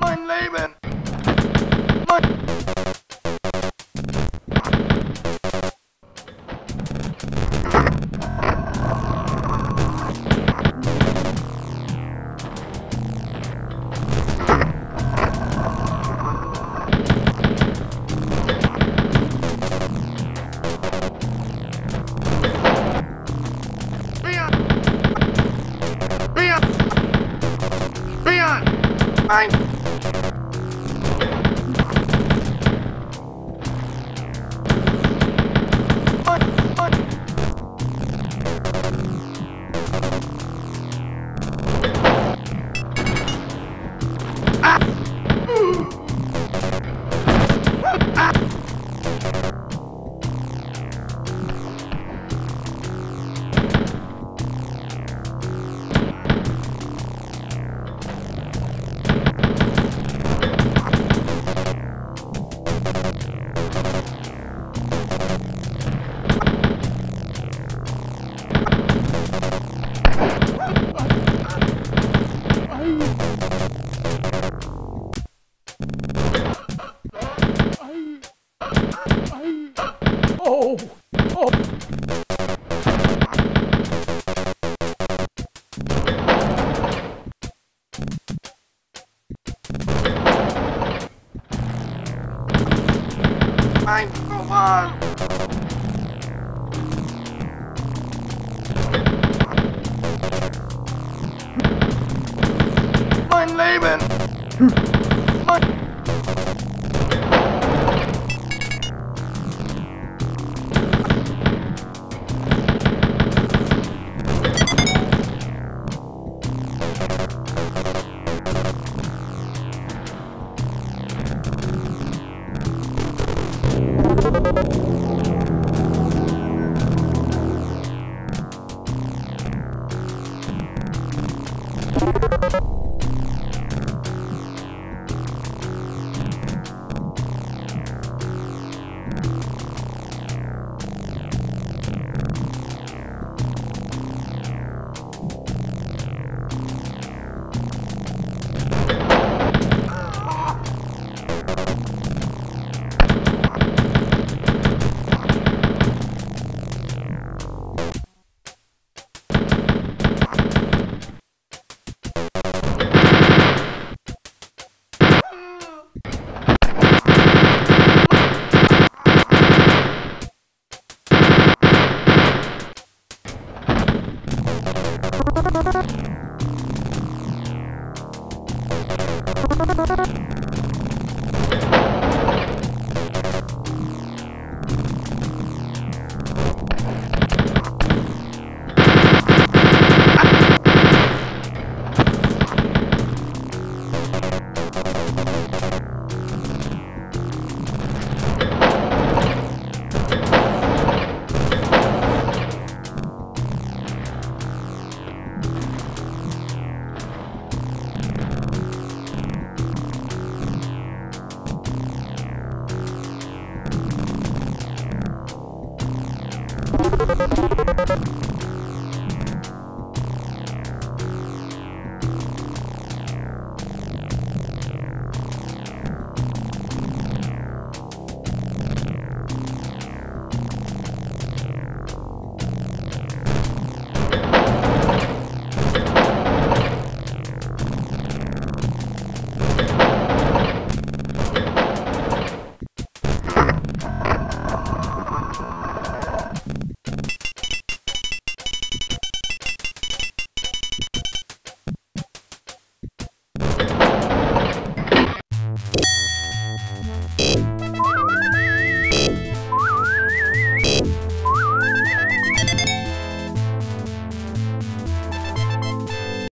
Mein Leben! Nein! Nein, come on! Mein Leben! Bye.